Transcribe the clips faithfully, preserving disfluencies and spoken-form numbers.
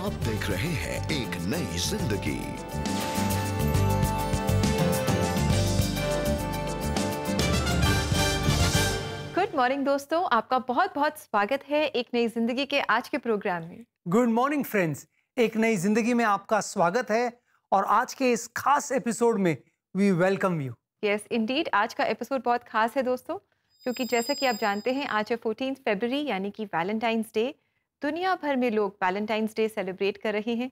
आप देख रहे हैं एक नई जिंदगी। गुड मॉर्निंग दोस्तों, आपका बहुत बहुत स्वागत है एक नई जिंदगी के आज के प्रोग्राम में। गुड मॉर्निंग फ्रेंड्स, एक नई जिंदगी में आपका स्वागत है और आज के इस खास एपिसोड में we welcome you. Yes indeed, आज का एपिसोड बहुत खास है दोस्तों, क्योंकि जैसे कि आप जानते हैं आज है चौदह फरवरी यानी कि वैलेंटाइंस डे। दुनिया भर में लोग वैलेंटाइंस डे सेलिब्रेट कर रहे हैं।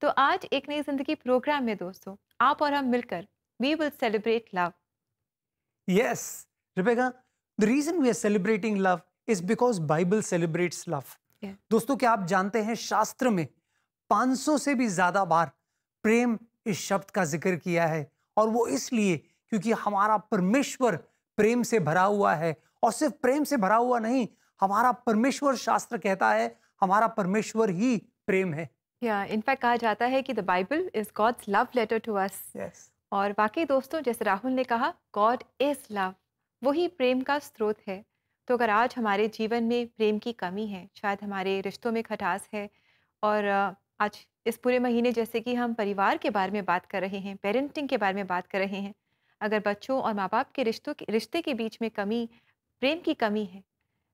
तो आज एक नई जिंदगी प्रोग्राम में दोस्तों आप और हम मिलकर we will celebrate love. Yes Rebecca, the reason we are celebrating love is because Bible celebrates love. दोस्तों क्या आप जानते हैं शास्त्र में पाँच सौ से भी ज्यादा बार प्रेम इस शब्द का जिक्र किया है, और वो इसलिए क्योंकि हमारा परमेश्वर प्रेम से भरा हुआ है। और सिर्फ प्रेम से भरा हुआ नहीं, हमारा परमेश्वर, शास्त्र कहता है हमारा परमेश्वर ही प्रेम है। या इनफैक्ट कहा जाता है कि the Bible is God's love letter to us. Yes, और वाकई दोस्तों जैसे राहुल ने कहा गॉड इज लव, वही प्रेम का स्रोत है। तो अगर आज हमारे जीवन में प्रेम की कमी है, शायद हमारे रिश्तों में खटास है, और आज इस पूरे महीने जैसे कि हम परिवार के बारे में बात कर रहे हैं, पेरेंटिंग के बारे में बात कर रहे हैं, अगर बच्चों और माँ बाप के रिश्तों के रिश्ते के बीच में कमी, प्रेम की कमी है,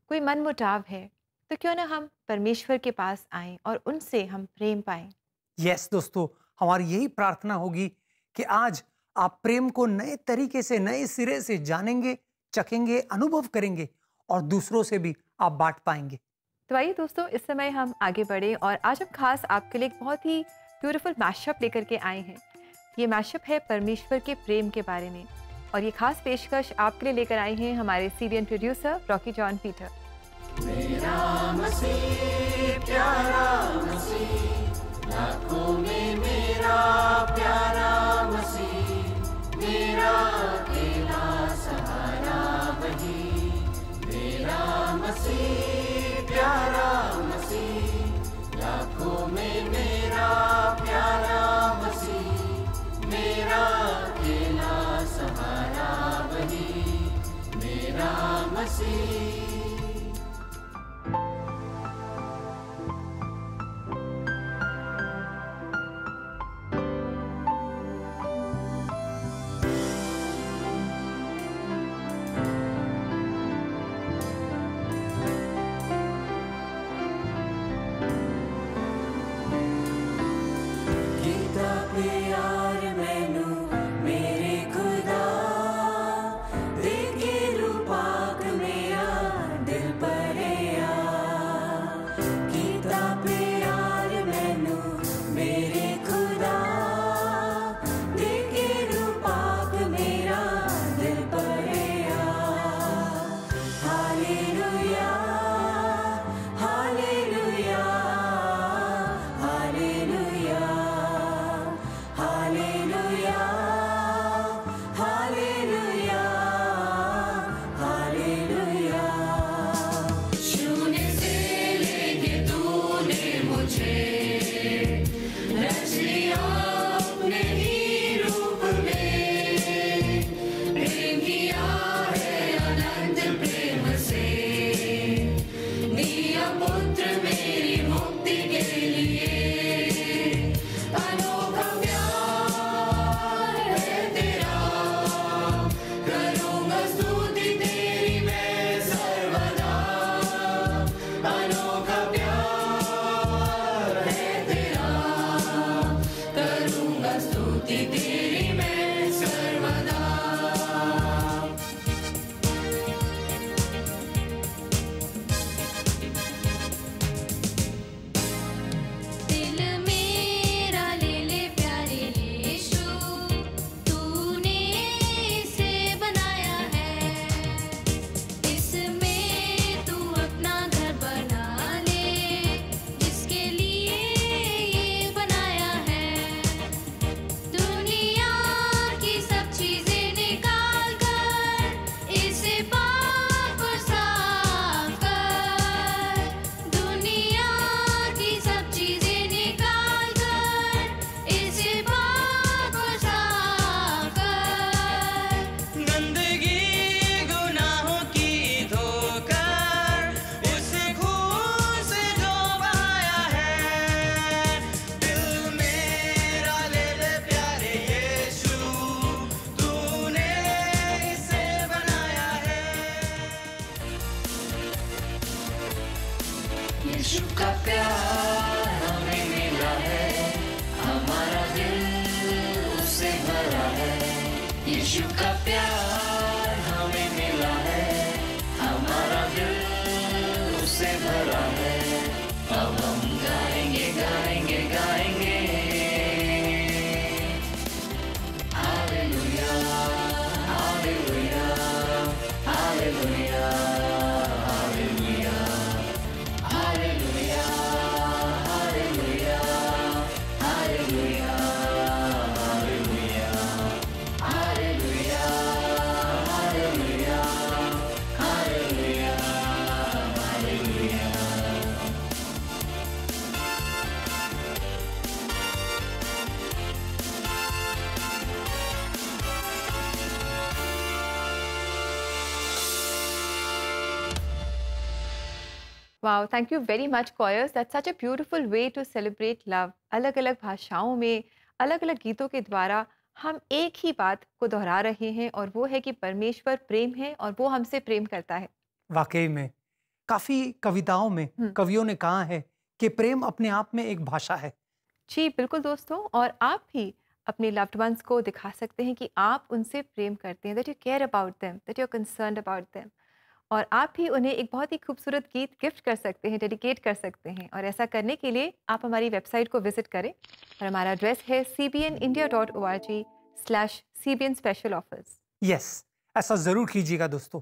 कोई मनमुटाव है, तो क्यों ना हम परमेश्वर के पास आएं और उनसे हम प्रेम पाएं। यस दोस्तों, हमारी यही प्रार्थना होगी कि आज आप प्रेम को नए तरीके से, नए सिरे से जानेंगे, चखेंगे, अनुभव करेंगे और दूसरों से भी आप बांट पाएंगे। तो आइए दोस्तों इस समय हम आगे बढ़े, और आज हम खास आपके लिए एक बहुत ही ब्यूटीफुल मैशअप लेकर के आए हैं। ये मैशअप है परमेश्वर के प्रेम के बारे में, और ये खास पेशकश आपके लिए लेकर आए हैं हमारे CBN producer Rocky John Peter. मेरा मसीह प्यारा मसीह, लाखों में मेरा प्यारा मसीह, मेरा अकेला सहारा वही, मेरा मसीह प्यारा मसीह, लाखों में मेरा प्यारा मसीह, मेरा अकेला सहारा वही, मेरा मसीह। यीशु का प्यार हमें मिला है, हमारा दिल उसे भरा है, अब हम गाएंगे गाएंगे गाएंगे hallelujah hallelujah hallelujah. Wow, thank you very much choirs, that such a beautiful way to celebrate love. अलग अलग भाषाओं में अलग अलग गीतों के द्वारा हम एक ही बात को दोहरा रहे हैं और वो है कि परमेश्वर प्रेम है और वो हमसे प्रेम करता है। वाकई में काफ़ी कविताओं में कवियों ने कहा है कि प्रेम अपने आप में एक भाषा है। जी बिल्कुल दोस्तों, और आप भी अपने लव्ड वंस को दिखा सकते हैं कि आप उनसे प्रेम करते हैं, that you care about them, that you are concerned about them. और आप भी उन्हें एक बहुत ही खूबसूरत गीत गिफ्ट कर सकते हैं, डेडिकेट कर सकते हैं। और ऐसा करने के लिए आप हमारी वेबसाइट को विजिट करें और हमारा एड्रेस है C B N India dot O R G slash C B N special offers. Yes, ऐसा ज़रूर कीजिएगा दोस्तों।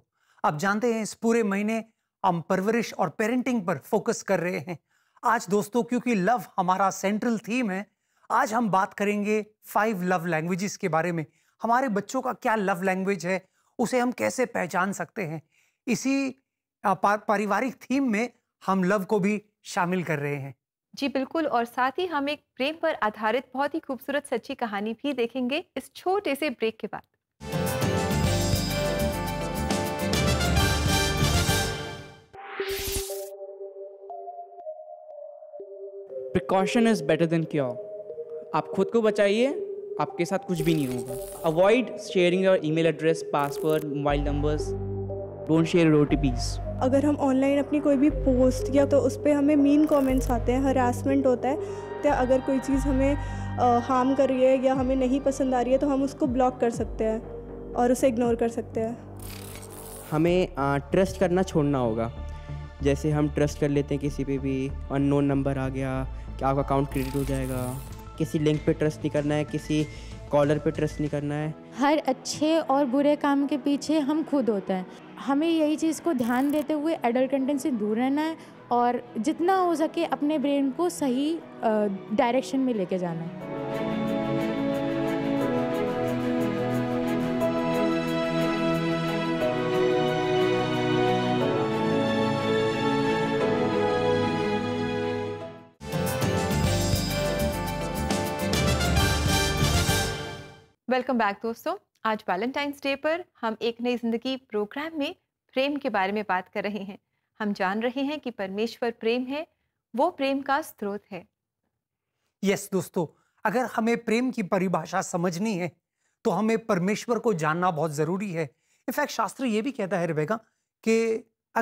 आप जानते हैं इस पूरे महीने हम परवरिश और पेरेंटिंग पर फोकस कर रहे हैं। आज दोस्तों क्योंकि लव हमारा सेंट्रल थीम है, आज हम बात करेंगे फाइव लव लैंग्वेजेस के बारे में। हमारे बच्चों का क्या लव लैंग्वेज है, उसे हम कैसे पहचान सकते हैं। इसी पारिवारिक थीम में हम लव को भी शामिल कर रहे हैं। जी बिल्कुल, और साथ ही हम एक प्रेम पर आधारित बहुत ही खूबसूरत सच्ची कहानी भी देखेंगे इस छोटे से ब्रेक के बाद। Precaution is better than cure. आप खुद को बचाइए, आपके साथ कुछ भी नहीं होगा। Avoid sharing your email address, password, mobile numbers. Don't share your O T Ps. अगर हम ऑनलाइन अपनी कोई भी पोस्ट या तो उस पर हमें मीन कमेंट्स आते हैं, हरासमेंट होता है, तो अगर कोई चीज़ हमें हार्म कर रही है या हमें नहीं पसंद आ रही है तो हम उसको ब्लॉक कर सकते हैं और उसे इग्नोर कर सकते हैं। हमें ट्रस्ट करना छोड़ना होगा। जैसे हम ट्रस्ट कर लेते हैं किसी पे भी, अननोन नंबर आ गया कि आपका अकाउंट क्रेडिट हो जाएगा। किसी लिंक पे ट्रस्ट नहीं करना है, किसी कॉलर पे ट्रस्ट नहीं करना है। हर अच्छे और बुरे काम के पीछे हम खुद होते हैं। हमें यही चीज़ को ध्यान देते हुए एडल्ट कंटेंट से दूर रहना है और जितना हो सके अपने ब्रेन को सही डायरेक्शन में लेके जाना है। वेलकम बैक दोस्तों। आज वैलेंटाइंस डे पर हम एक नई जिंदगी प्रोग्राम में प्रेम के बारे में बात कर रहे हैं। हम जान रहे हैं कि परमेश्वर प्रेम है, वो प्रेम का स्रोत है। यस दोस्तों, अगर हमें प्रेम की परिभाषा समझनी है तो हमें परमेश्वर को जानना बहुत ज़रूरी है। इनफैक्ट शास्त्र ये भी कहता है रेबेका कि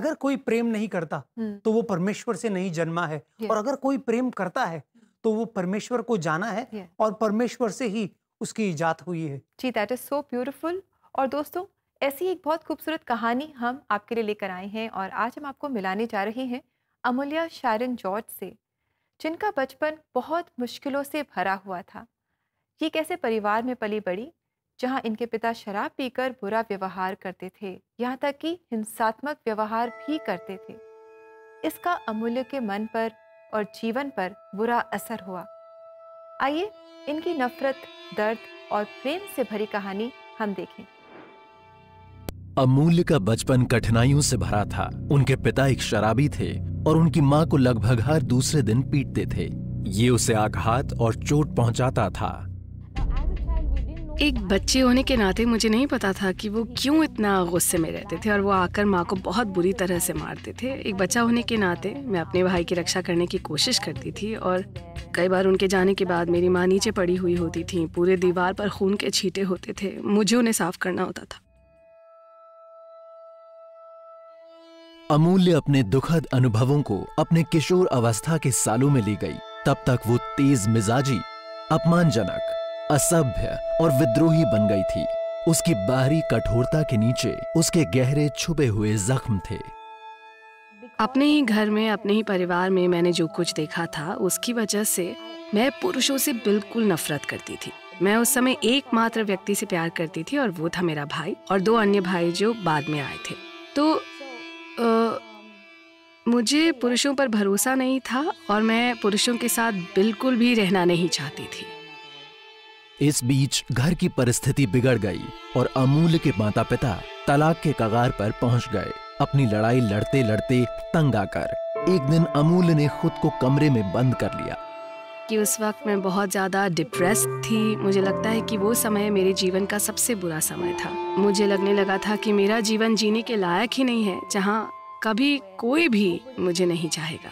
अगर कोई प्रेम नहीं करता तो वो परमेश्वर से नहीं जन्मा है, और अगर कोई प्रेम करता है तो वो परमेश्वर को जाना है और परमेश्वर से ही उसकी इजात हुई है। जी, दैट इज सो ब्यूटीफुल। और दोस्तों ऐसी एक बहुत खूबसूरत कहानी हम आपके लिए लेकर आए हैं और आज हम आपको मिलाने जा रहे हैं अमूल्या शायरन जॉर्ज से, जिनका बचपन बहुत मुश्किलों से भरा हुआ था। ये कैसे परिवार में पली बड़ी, जहां इनके पिता शराब पीकर बुरा व्यवहार करते थे, यहाँ तक कि हिंसात्मक व्यवहार भी करते थे। इसका अमूल्य के मन पर और जीवन पर बुरा असर हुआ। आइए इनकी नफरत, दर्द और प्रेम से भरी कहानी हम देखें। अमूल्य का बचपन कठिनाइयों से भरा था। उनके पिता एक शराबी थे और उनकी मां को लगभग हर दूसरे दिन पीटते थे। ये उसे आघात और चोट पहुंचाता था। एक बच्चे होने के नाते मुझे नहीं पता था कि वो क्यों इतना गुस्से में रहते थे और वो आकर माँ को बहुत बुरी तरह से मारते थे। एक बच्चा होने के नाते मैं अपने भाई की रक्षा करने की कोशिश करती थी और कई बार उनके जाने के बाद मेरी माँ नीचे पड़ी हुई होती थी। पूरे दीवार पर खून के छींटे होते थे, मुझे उन्हें साफ करना होता था। अमूल्य अपने दुखद अनुभवों को अपने किशोर अवस्था के सालों में ले गई। तब तक वो तेज मिजाजी, अपमानजनक, असभ्य और विद्रोही बन गई थी। उसकी बाहरी कठोरता के नीचे उसके गहरे छुपे हुए जख्म थे। अपने ही घर में, अपने ही परिवार में मैंने जो कुछ देखा था, उसकी वजह से मैं पुरुषों से बिल्कुल नफरत करती थी। मैं उस समय एकमात्र व्यक्ति से प्यार करती थी और वो था मेरा भाई और दो अन्य भाई जो बाद में आए थे। तो आ, मुझे पुरुषों पर भरोसा नहीं था और मैं पुरुषों के साथ बिल्कुल भी रहना नहीं चाहती थी। इस बीच घर की परिस्थिति बिगड़ गई और अमूल्य के माता पिता तलाक के कगार पर पहुंच गए, अपनी लड़ाई लड़ते लड़ते तंग आकर। एक दिन अमूल्य ने खुद को कमरे में बंद कर लिया। कि उस वक्त मैं बहुत ज़्यादा डिप्रेस्ड थी। मुझे लगता है कि वो समय मेरे जीवन का सबसे बुरा समय था। मुझे लगने लगा था कि मेरा जीवन जीने के लायक ही नहीं है, जहाँ कभी कोई भी मुझे नहीं चाहेगा।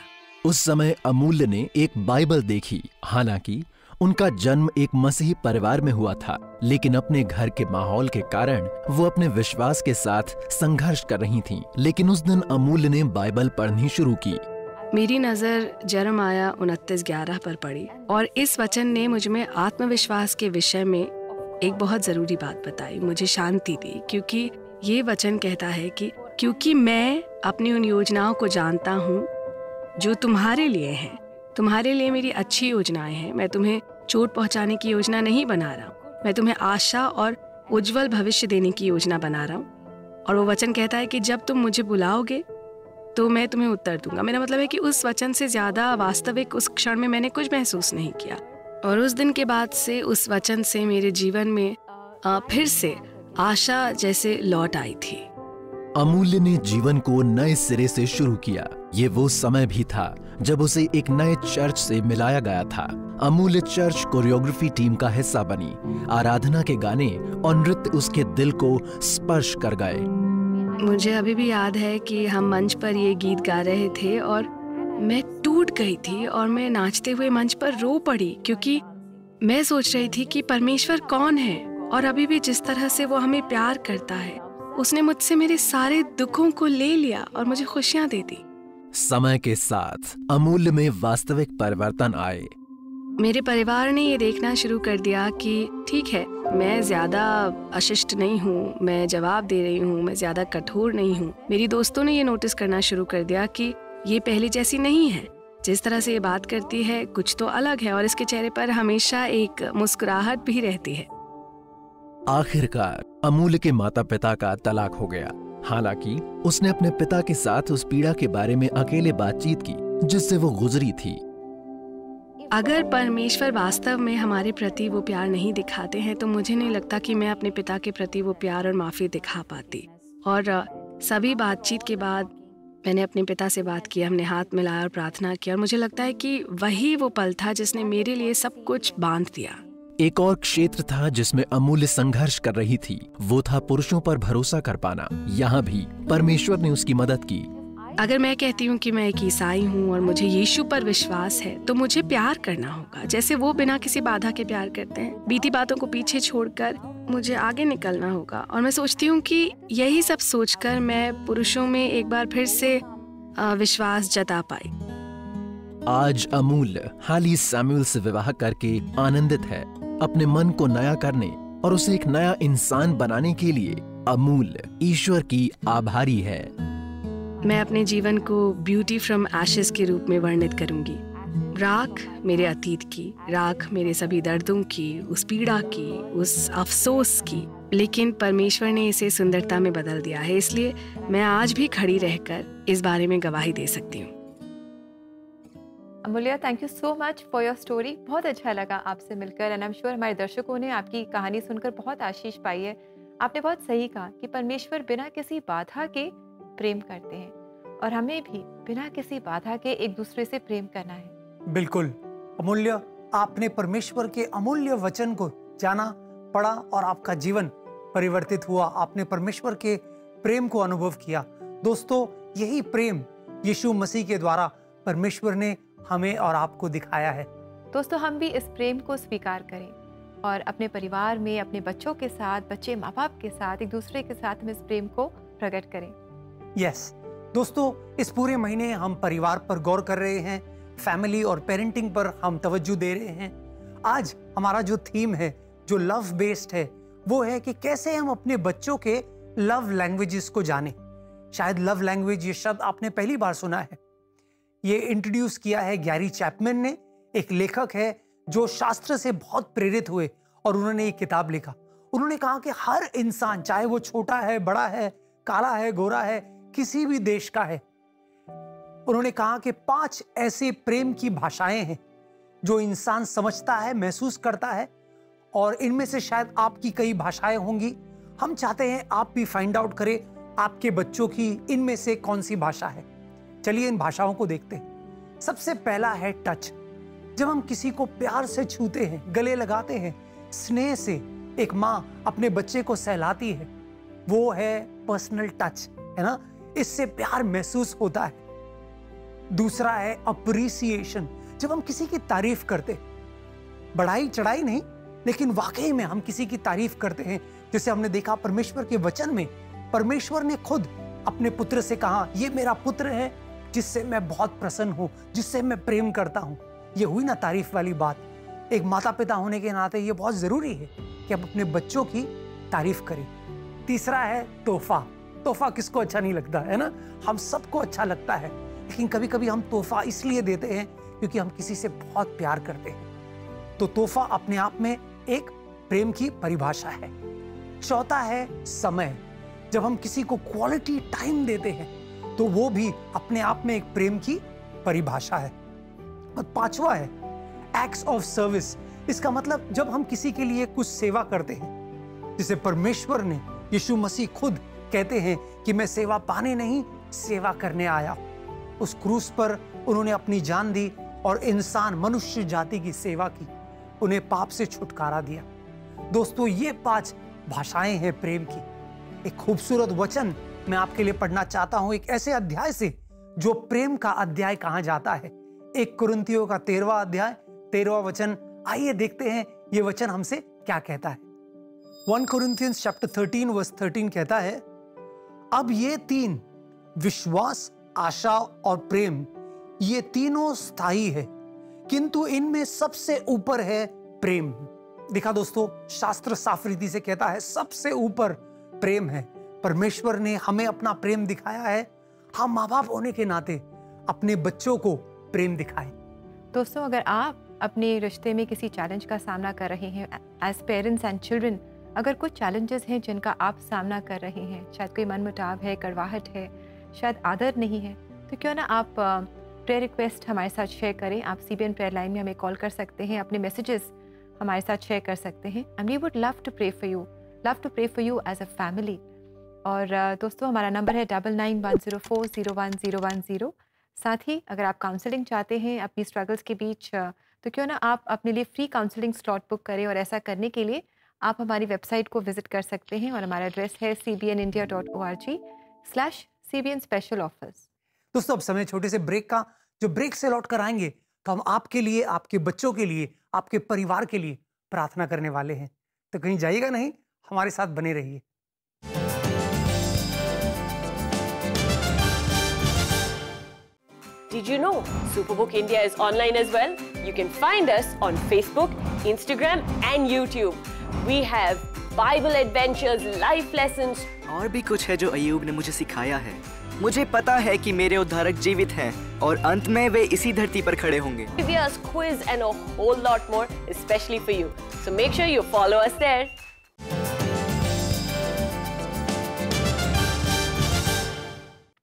उस समय अमूल्य ने एक बाइबल देखी। हालांकि उनका जन्म एक मसीही परिवार में हुआ था, लेकिन अपने घर के माहौल के कारण वो अपने विश्वास के साथ संघर्ष कर रही थीं। लेकिन उस दिन अमूल्य ने बाइबल पढ़नी शुरू की। मेरी नज़र जरमाया उनतीस ग्यारह पर पड़ी और इस वचन ने मुझमें आत्मविश्वास के विषय में एक बहुत ज़रूरी बात बताई, मुझे शांति दी, क्योंकि ये वचन कहता है कि क्योंकि मैं अपनी उन योजनाओं को जानता हूँ जो तुम्हारे लिए हैं। तुम्हारे लिए मेरी अच्छी योजनाएं हैं। मैं तुम्हें चोट पहुँचाने की योजना नहीं बना रहा हूँ, मैं तुम्हें आशा और उज्ज्वल भविष्य देने की योजना बना रहा हूँ। और वो वचन कहता है कि जब तुम मुझे बुलाओगे तो मैं तुम्हें उत्तर दूंगा। मेरा मतलब है कि उस वचन से ज़्यादा वास्तविक उस क्षण में मैंने कुछ महसूस नहीं किया। और उस दिन के बाद से उस वचन से मेरे जीवन में आ, फिर से आशा जैसे लौट आई थी। अमूल्य ने जीवन को नए सिरे से शुरू किया। ये वो समय भी था जब उसे एक नए चर्च से मिलाया गया था। अमूल्य चर्च कोरियोग्राफी टीम का हिस्सा बनी। आराधना के गाने और नृत्य उसके दिल को स्पर्श कर गए। मुझे अभी भी याद है कि हम मंच पर ये गीत गा रहे थे और मैं टूट गई थी और मैं नाचते हुए मंच पर रो पड़ी, क्योंकि मैं सोच रही थी कि परमेश्वर कौन है और अभी भी जिस तरह से वो हमें प्यार करता है, उसने मुझसे मेरे सारे दुखों को ले लिया और मुझे खुशियां दे दी। समय के साथ अमूल्य में वास्तविक परिवर्तन आए। मेरे परिवार ने ये देखना शुरू कर दिया कि ठीक है, मैं ज़्यादा अशिष्ट नहीं हूँ, मैं जवाब दे रही हूँ, मैं ज़्यादा कठोर नहीं हूँ। मेरी दोस्तों ने ये नोटिस करना शुरू कर दिया कि ये पहले जैसी नहीं है, जिस तरह से ये बात करती है कुछ तो अलग है और इसके चेहरे पर हमेशा एक मुस्कुराहट भी रहती है। आखिरकार अमूल्य के माता पिता का तलाक हो गया। हालांकि उसने अपने पिता के साथ उस पीड़ा के बारे में अकेले बातचीत की जिससे वो गुजरी थी। अगर परमेश्वर वास्तव में हमारे प्रति वो प्यार नहीं दिखाते हैं तो मुझे नहीं लगता कि मैं अपने पिता के प्रति वो प्यार और माफ़ी दिखा पाती। और सभी बातचीत के बाद मैंने अपने पिता से बात की, हमने हाथ मिलाया और प्रार्थना की और मुझे लगता है कि वही वो पल था जिसने मेरे लिए सब कुछ बांध दिया। एक और क्षेत्र था जिसमें अमूल्य संघर्ष कर रही थी, वो था पुरुषों पर भरोसा कर पाना। यहाँ भी परमेश्वर ने उसकी मदद की। अगर मैं कहती हूँ कि मैं एक ईसाई हूँ और मुझे यीशु पर विश्वास है तो मुझे प्यार करना होगा जैसे वो बिना किसी बाधा के प्यार करते हैं। बीती बातों को पीछे छोड़कर मुझे आगे निकलना होगा और मैं सोचती हूँ कि यही सब सोचकर मैं पुरुषों में एक बार फिर से विश्वास जता पाई। आज अमूल्य हाली सैमुअल से विवाह करके आनंदित है। अपने मन को नया करने और उसे एक नया इंसान बनाने के लिए अमूल्य ईश्वर की आभारी है। मैं अपने जीवन को ब्यूटी फ्रॉम एशेस के रूप में वर्णित करूंगी। राख मेरे अतीत की, राख मेरे सभी दर्दों की, उस पीड़ा की, उस अफसोस की, लेकिन परमेश्वर ने इसे सुंदरता में बदल दिया है। इसलिए मैं आज भी खड़ी रहकर इस बारे में गवाही दे सकती हूँ। Amulya, thank you so much for your story. बहुत अच्छा लगा आपसे मिलकर एंड आई एम श्योर हमारे दर्शकों ने आपकी कहानी सुनकर बहुत आशीष पाई है। आपने बहुत सही कहा कि परमेश्वर बिना किसी बाधा के प्रेम करते हैं और हमें भी बिना किसी बाधा के एक दूसरे से प्रेम करना है। बिल्कुल अमूल्य, आपने परमेश्वर के अमूल्य वचन को जाना, पढ़ा और आपका जीवन परिवर्तित हुआ। आपने परमेश्वर के प्रेम को अनुभव किया। दोस्तों, यही प्रेम यीशु मसीह के द्वारा परमेश्वर ने हमें और आपको दिखाया है। दोस्तों, हम भी इस प्रेम को स्वीकार करें और अपने परिवार में, अपने बच्चों के साथ, बच्चे माँ बाप के साथ, एक दूसरे के साथ हम इस प्रेम को प्रकट करें। Yes yes. दोस्तों, इस पूरे महीने हम परिवार पर गौर कर रहे हैं, फैमिली और पेरेंटिंग पर हम तवज्जो दे रहे हैं। आज हमारा जो थीम है, जो लव बेस्ड है, वो है कि कैसे हम अपने बच्चों के लव लैंग्वेजेस को जाने। शायद लव लैंग्वेज ये शब्द आपने पहली बार सुना है। ये इंट्रोड्यूस किया है गैरी चैपमैन ने, एक लेखक है जो शास्त्र से बहुत प्रेरित हुए और उन्होंने ये किताब लिखा। उन्होंने कहा कि हर इंसान, चाहे वो छोटा है, बड़ा है, काला है, गोरा है, किसी भी देश का है, उन्होंने कहा कि पांच ऐसे प्रेम की भाषाएं हैं जो इंसान समझता है, महसूस करता है, और इनमें से शायद आपकी कई भाषाएं होंगी। हम चाहते हैं आप भी फाइंड आउट करें आपके बच्चों की इनमें से कौन सी भाषा है। चलिए इन भाषाओं को देखते हैं। सबसे पहला है टच। जब हम किसी को प्यार से छूते हैं, गले लगाते हैं, स्नेह से एक माँ अपने बच्चे को सहलाती है, वो है पर्सनल टच, है ना। इससे प्यार महसूस होता है। दूसरा है अप्रिसिएशन। जब हम किसी की तारीफ करते, बढ़ाई चढ़ाई नहीं, लेकिन वाकई में हम किसी की तारीफ करते हैं, जिसे हमने देखा परमेश्वर के वचन में। परमेश्वर ने खुद अपने पुत्र से कहा, ये मेरा पुत्र है जिससे मैं बहुत प्रसन्न हूँ, जिससे मैं प्रेम करता हूँ। ये हुई ना तारीफ वाली बात। एक माता पिता होने के नाते ये बहुत ज़रूरी है कि आप अपने बच्चों की तारीफ करें। तीसरा है तोहफा। तोहफा किसको अच्छा नहीं लगता, है ना। हम सबको अच्छा लगता है, लेकिन कभी कभी हम तोहफा इसलिए देते हैं क्योंकि हम किसी से बहुत प्यार करते हैं। तो तोहफा अपने आप में एक प्रेम की परिभाषा है। चौथा है समय। जब हम किसी को क्वालिटी टाइम देते हैं तो वो भी अपने आप में एक प्रेम की परिभाषा है। और पांचवा है एक्ट्स ऑफ सर्विस। इसका मतलब जब हम किसी के लिए कुछ सेवा करते हैं, जिसे परमेश्वर ने, यीशु मसीह खुद कहते हैं कि मैं सेवा पाने नहीं, सेवा करने आया। उस क्रूस पर उन्होंने अपनी जान दी और इंसान, मनुष्य जाति की सेवा की, उन्हें पाप से छुटकारा दिया। दोस्तों, ये पांच भाषाएं हैं प्रेम की। एक खूबसूरत वचन मैं आपके लिए पढ़ना चाहता हूं, एक ऐसे अध्याय से जो प्रेम का अध्याय कहा जाता है, एक कुरिन्थियों का तेरहवां अध्याय, तेरहवां वचन। आइए देखते हैं ये वचन हमसे क्या कहता है। One Corinthians chapter thirteen verse thirteen कहता है, अब ये तीन, विश्वास, आशा और प्रेम, ये तीनों स्थायी है, किंतु इनमें सबसे ऊपर है प्रेम। देखा दोस्तों, शास्त्र साफ रीति से कहता है सबसे ऊपर प्रेम है। परमेश्वर ने हमें अपना प्रेम दिखाया है। हम माँ बाप होने के नाते अपने बच्चों को प्रेम दिखाएं। दोस्तों, अगर आप अपने रिश्ते में किसी चैलेंज का सामना कर रहे हैं, एज पेरेंट्स एंड चिल्ड्रन, अगर कुछ चैलेंजेस हैं जिनका आप सामना कर रहे हैं, शायद कोई मनमुटाव है, कड़वाहट है, शायद आदर नहीं है, तो क्यों ना आप प्रेयर रिक्वेस्ट हमारे साथ शेयर करें। आप सीबीएन प्रेयर लाइन में हमें कॉल कर सकते हैं, अपने मैसेजेस हमारे साथ शेयर कर सकते हैं। And we would love to pray for you, love to pray for you as a family. और दोस्तों, हमारा नंबर है double nine one zero four zero one zero one zero. साथ ही अगर आप काउंसलिंग चाहते हैं अपनी स्ट्रगल्स के बीच, तो क्यों ना आप अपने लिए फ्री काउंसलिंग स्लॉट बुक करें। और ऐसा करने के लिए आप हमारी वेबसाइट को विजिट कर सकते हैं, और हमारा एड्रेस है C B N India dot O R G slash C B N special office. दोस्तों, अब समय छोटे से ब्रेक का। जो ब्रेक से लौट कर आएंगे तो हम आपके लिए, आपके बच्चों के लिए, आपके परिवार के लिए प्रार्थना करने वाले हैं। तो कहीं जाइएगा नहीं, हमारे साथ बने रहिए। Did you know Superbook India is online as well? You can find us on Facebook, Instagram and YouTube. We have Bible adventures, life lessons. और भी कुछ है जो अय्यूब ने मुझे सिखाया है। मुझे पता है कि मेरे उद्धारक जीवित हैं और अंत में वे इसी धरती पर खड़े होंगे। Previous quiz and a whole lot more, especially for you. So make sure you follow us there.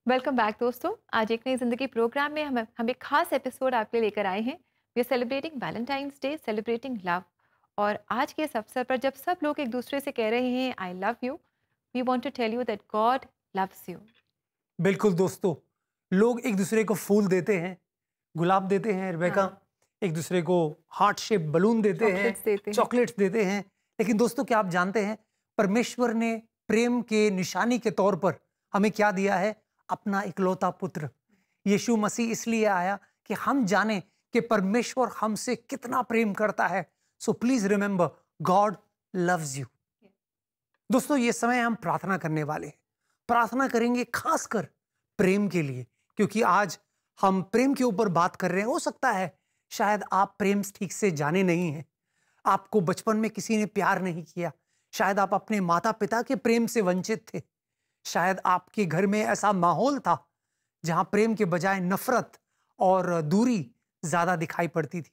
Welcome back दोस्तों। आज एक नई ज़िंदगी प्रोग्राम में हम हम एक खास एपिसोड आपके लिए लेकर आए हैं। We are celebrating Valentine's Day, celebrating love. और आज के इस अवसर पर जब सब लोग एक दूसरे से कह रहे हैं I love you, we want to tell you that God loves you. बिल्कुल दोस्तों, लोग एक दूसरे को फूल देते हैं, गुलाब देते हैं, रेबेका, हाँ। एक दूसरे को हार्ट शेप बलून देते हैं, चॉकलेट्स देते हैं। लेकिन दोस्तों, क्या आप जानते हैं परमेश्वर ने प्रेम के निशानी के तौर पर हमें क्या दिया है? अपना इकलौता पुत्र यीशु मसीह इसलिए आया कि हम जाने कि परमेश्वर हमसे कितना प्रेम करता है। So please remember, God loves you. दोस्तों, ये समय हम प्रार्थना करने वाले हैं। प्रार्थना करेंगे खासकर प्रेम के लिए, क्योंकि आज हम प्रेम के ऊपर बात कर रहे हैं। हो सकता है शायद आप प्रेम ठीक से जाने नहीं हैं, आपको बचपन में किसी ने प्यार नहीं किया, शायद आप अपने माता पिता के प्रेम से वंचित थे, शायद आपके घर में ऐसा माहौल था जहां प्रेम के बजाय नफरत और दूरी ज़्यादा दिखाई पड़ती थी।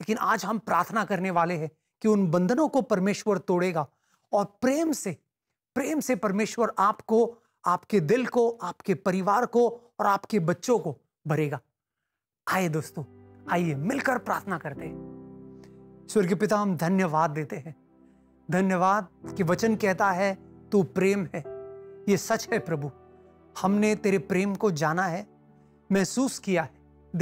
लेकिन आज हम प्रार्थना करने वाले हैं कि उन बंधनों को परमेश्वर तोड़ेगा और प्रेम से प्रेम से परमेश्वर आपको, आपके दिल को, आपके परिवार को और आपके बच्चों को भरेगा। आइए दोस्तों, आइए मिलकर प्रार्थना करते हैं। स्वर्गीय पिता, हम धन्यवाद देते हैं, धन्यवाद कि वचन कहता है तू प्रेम है। ये सच है प्रभु, हमने तेरे प्रेम को जाना है, महसूस किया है,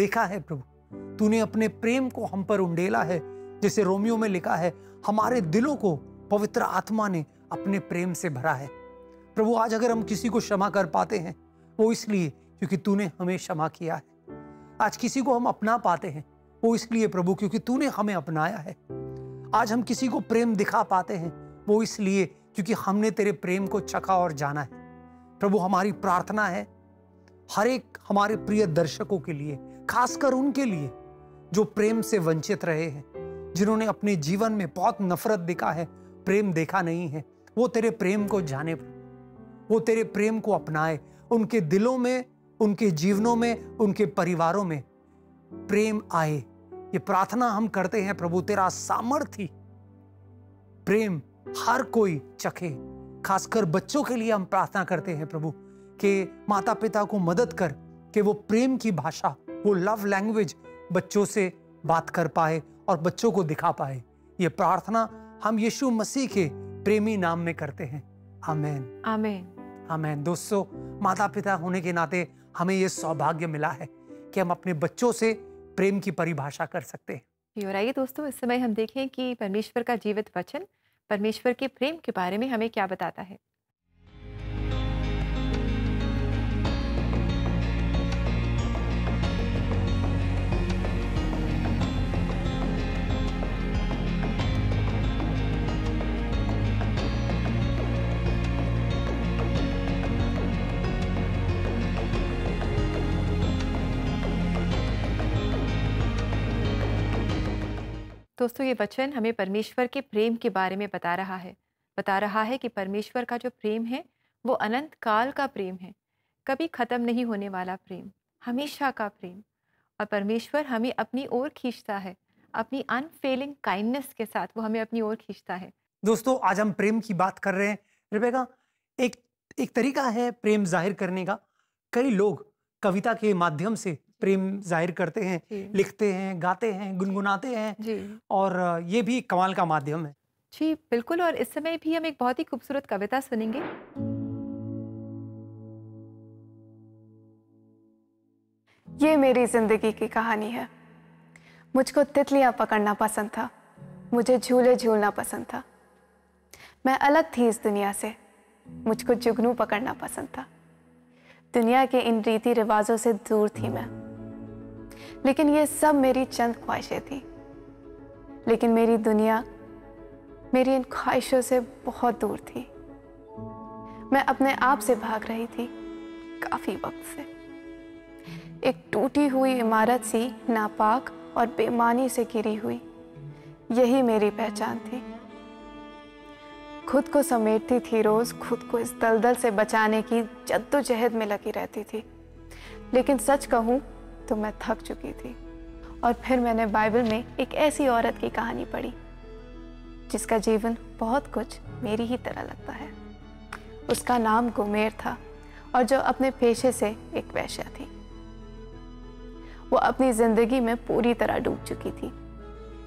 देखा है प्रभु। तूने अपने प्रेम को हम पर उंडेला है, जैसे रोमियो में लिखा है हमारे दिलों को पवित्र आत्मा ने अपने प्रेम से भरा है। प्रभु आज अगर हम किसी को क्षमा कर पाते हैं वो इसलिए क्योंकि तूने हमें क्षमा किया है। आज किसी को हम अपना पाते हैं वो इसलिए प्रभु क्योंकि तूने हमें अपनाया है। आज हम किसी को प्रेम दिखा पाते हैं वो इसलिए क्योंकि हमने तेरे प्रेम को चखा और जाना है। प्रभु हमारी प्रार्थना है हर एक हमारे प्रिय दर्शकों के लिए, खासकर उनके लिए जो प्रेम से वंचित रहे हैं, जिन्होंने अपने जीवन में बहुत नफरत दिखा है, प्रेम देखा नहीं है, वो तेरे प्रेम को जाने, वो तेरे प्रेम को अपनाए। उनके दिलों में, उनके जीवनों में, उनके परिवारों में प्रेम आए। ये प्रार्थना हम करते हैं प्रभु, तेरा सामर्थ्य प्रेम हर कोई चखे। खासकर बच्चों के लिए हम प्रार्थना करते हैं प्रभु कि माता पिता को मदद कर कि वो प्रेम की भाषा, वो लव लैंग्वेज बच्चों से बात कर पाए और बच्चों को दिखा पाए। ये प्रार्थना हम यीशु मसीह के प्रेमी नाम में करते हैं। आमेन, आमेन, आमेन। दोस्तों, माता पिता होने के नाते हमें ये सौभाग्य मिला है कि हम अपने बच्चों से प्रेम की परिभाषा कर सकते हैं। और आइए दोस्तों, इस समय हम देखें कि परमेश्वर का जीवित वचन परमेश्वर के प्रेम के बारे में हमें क्या बताता है। दोस्तों, ये वचन हमें परमेश्वर के प्रेम के बारे में बता रहा है, बता रहा है कि परमेश्वर का जो प्रेम है वो अनंत काल का प्रेम है, कभी ख़त्म नहीं होने वाला प्रेम, हमेशा का प्रेम। और परमेश्वर हमें अपनी ओर खींचता है, अपनी अनफेलिंग काइंडनेस के साथ वो हमें अपनी ओर खींचता है। दोस्तों, आज हम प्रेम की बात कर रहे हैं। रिबेका, एक एक तरीका है प्रेम जाहिर करने का। कई लोग कविता के माध्यम से प्रेम जाहिर करते हैं, लिखते हैं, गाते हैं, गुनगुनाते हैं, और ये भी कमाल का माध्यम है। जी बिल्कुल। और इस समय भी हम एक बहुत ही खूबसूरत कविता सुनेंगे। ये मेरी जिंदगी की कहानी है। मुझको तितलियां पकड़ना पसंद था, मुझे झूले झूलना पसंद था, मैं अलग थी इस दुनिया से, मुझको जुगनू पकड़ना पसंद था, दुनिया के इन रीति रिवाजों से दूर थी मैं। लेकिन ये सब मेरी चंद ख्वाहिशें थी, लेकिन मेरी दुनिया मेरी इन ख्वाहिशों से बहुत दूर थी। मैं अपने आप से भाग रही थी काफी वक्त से, एक टूटी हुई इमारत सी, नापाक और बेमानी से घिरी हुई, यही मेरी पहचान थी। खुद को समेटती थी रोज, खुद को इस दलदल से बचाने की जद्दोजहद में लगी रहती थी। लेकिन सच कहूँ तो मैं थक चुकी थी। और फिर मैंने बाइबल में एक ऐसी औरत की कहानी पढ़ी जिसका जीवन बहुत कुछ मेरी ही तरह लगता है। उसका नाम गोमेर था और जो अपने पेशे से एक वेश्या थी। वो अपनी जिंदगी में पूरी तरह डूब चुकी थी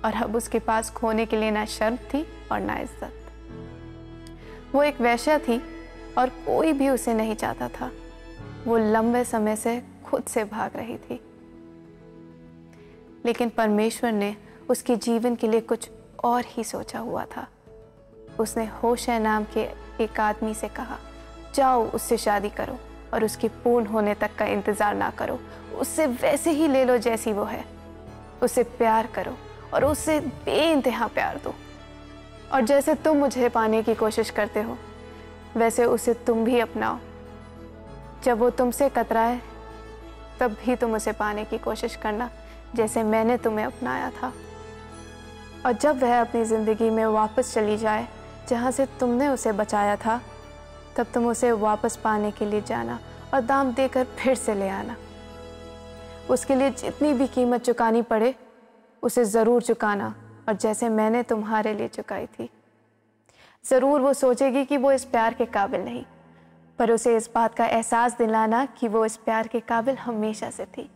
और अब उसके पास खोने के लिए ना शर्म थी और ना इज्जत। वो एक वेश्या थी और कोई भी उसे नहीं चाहता था। वो लंबे समय से खुद से भाग रही थी, लेकिन परमेश्वर ने उसके जीवन के लिए कुछ और ही सोचा हुआ था। उसने होशे नाम के एक आदमी से कहा, जाओ उससे शादी करो और उसके पूर्ण होने तक का इंतजार ना करो, उससे वैसे ही ले लो जैसी वो है, उससे प्यार करो और उससे बेइंतहा प्यार दो। और जैसे तुम मुझे पाने की कोशिश करते हो वैसे उसे तुम भी अपनाओ। जब वो तुमसे कतराए तब भी तुम उसे पाने की कोशिश करना, जैसे मैंने तुम्हें अपनाया था। और जब वह अपनी ज़िंदगी में वापस चली जाए जहाँ से तुमने उसे बचाया था, तब तुम उसे वापस पाने के लिए जाना और दाम देकर फिर से ले आना। उसके लिए जितनी भी कीमत चुकानी पड़े उसे ज़रूर चुकाना, और जैसे मैंने तुम्हारे लिए चुकाई थी। ज़रूर वो सोचेगी कि वो इस प्यार के काबिल नहीं, पर उसे इस बात का एहसास दिलाना कि वो इस प्यार के काबिल हमेशा से थी।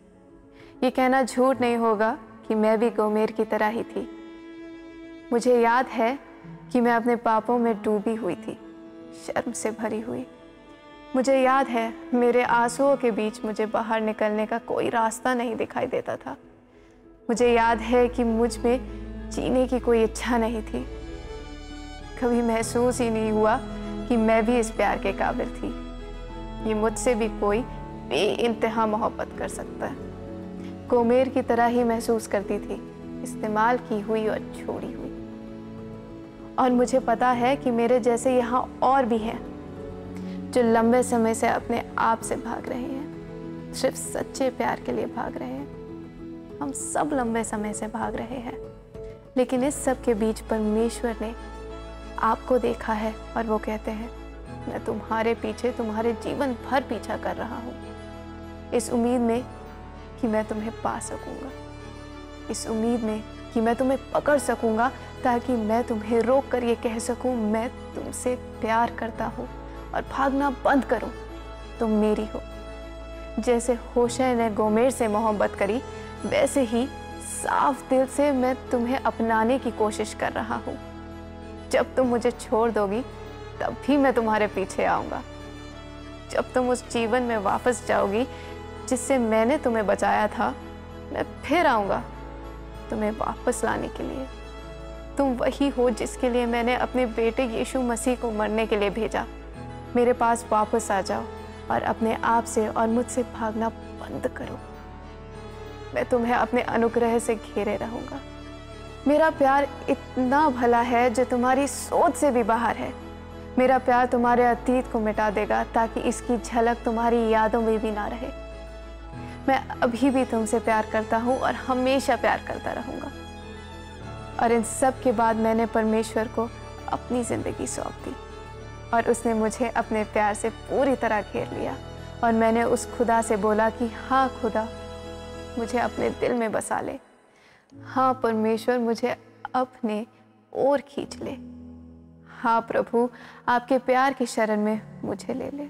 ये कहना झूठ नहीं होगा कि मैं भी गोमेर की तरह ही थी। मुझे याद है कि मैं अपने पापों में डूबी हुई थी, शर्म से भरी हुई। मुझे याद है मेरे आंसुओं के बीच मुझे बाहर निकलने का कोई रास्ता नहीं दिखाई देता था। मुझे याद है कि मुझ में जीने की कोई इच्छा नहीं थी। कभी महसूस ही नहीं हुआ कि मैं भी इस प्यार के काबिल थी। ये मुझसे भी कोई बेइंतहा मोहब्बत कर सकता है। गोमेर की तरह ही महसूस करती थी, इस्तेमाल की हुई और छोड़ी हुई। और मुझे पता है कि मेरे जैसे यहाँ और भी हैं जो लंबे समय से अपने आप से भाग रहे हैं, सिर्फ सच्चे प्यार के लिए भाग रहे हैं। हम सब लंबे समय से भाग रहे हैं, लेकिन इस सब के बीच परमेश्वर ने आपको देखा है और वो कहते हैं, मैं तुम्हारे पीछे तुम्हारे जीवन भर पीछा कर रहा हूँ, इस उम्मीद में कि मैं तुम्हें पा सकूँगा, इस उम्मीद में कि मैं तुम्हें पकड़ सकूँगा, ताकि मैं तुम्हें रोक कर ये कह सकूँ मैं तुमसे प्यार करता हूँ और भागना बंद करूँ, तुम मेरी हो। जैसे होशे ने गोमेर से मोहब्बत करी, वैसे ही साफ दिल से मैं तुम्हें अपनाने की कोशिश कर रहा हूँ। जब तुम मुझे छोड़ दोगी तब भी मैं तुम्हारे पीछे आऊँगा। जब तुम उस जीवन में वापस जाओगी जिससे मैंने तुम्हें बचाया था, मैं फिर आऊँगा तुम्हें वापस लाने के लिए। तुम वही हो जिसके लिए मैंने अपने बेटे यीशु मसीह को मरने के लिए भेजा। मेरे पास वापस आ जाओ और अपने आप से और मुझसे भागना बंद करो। मैं तुम्हें अपने अनुग्रह से घेरे रहूँगा। मेरा प्यार इतना भला है जो तुम्हारी सोच से भी बाहर है। मेरा प्यार तुम्हारे अतीत को मिटा देगा, ताकि इसकी झलक तुम्हारी यादों में भी ना रहे। मैं अभी भी तुमसे प्यार करता हूँ और हमेशा प्यार करता रहूँगा। और इन सब के बाद मैंने परमेश्वर को अपनी ज़िंदगी सौंप दी, और उसने मुझे अपने प्यार से पूरी तरह घेर लिया। और मैंने उस खुदा से बोला कि हाँ खुदा, मुझे अपने दिल में बसा ले। हाँ परमेश्वर, मुझे अपने ओर खींच ले। हाँ प्रभु, आपके प्यार की शरण में मुझे ले ले।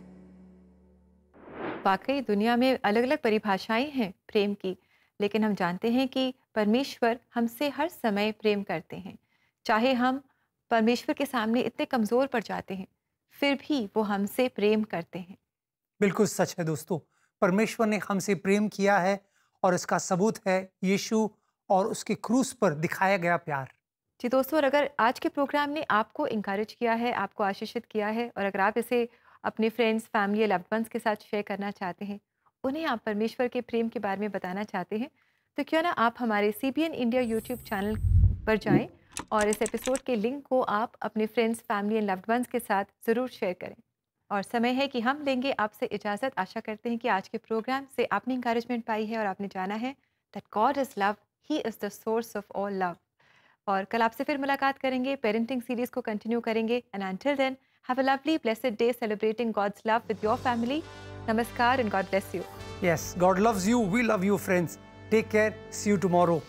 वाकई दुनिया में अलग अलग परिभाषाएं हैं प्रेम की, लेकिन हम जानते हैं कि परमेश्वर हमसे हर समय प्रेम करते हैं। चाहे हम परमेश्वर के सामने इतने कमज़ोर पड़ जाते हैं, फिर भी वो हमसे प्रेम करते हैं। बिल्कुल सच है दोस्तों, परमेश्वर ने हमसे प्रेम किया है, और इसका सबूत है यीशु और उसके क्रूस पर दिखाया गया प्यार। जी दोस्तों, और अगर आज के प्रोग्राम ने आपको इंकरेज किया है, आपको आशीषित किया है, और अगर आप इसे अपने फ्रेंड्स, फैमिली, लव्ड वंस के साथ शेयर करना चाहते हैं, उन्हें आप परमेश्वर के प्रेम के बारे में बताना चाहते हैं, तो क्यों ना आप हमारे सीबीएन इंडिया यूट्यूब चैनल पर जाएं और इस एपिसोड के लिंक को आप अपने friends, family and loved ones के साथ ज़रूर शेयर करें। और समय है कि हम लेंगे आपसे इजाज़त। आशा करते हैं कि आज के प्रोग्राम से आपने इंकरेजमेंट पाई है और आपने जाना है that God is love, he is the source of all love. और कल आपसे फिर मुलाकात करेंगे, पेरेंटिंग सीरीज़ को कंटिन्यू करेंगे। And until then, have a lovely blessed day celebrating God's love with your family. Namaskar and God bless you. Yes, God loves you. We love you, friends. Take care. See you tomorrow.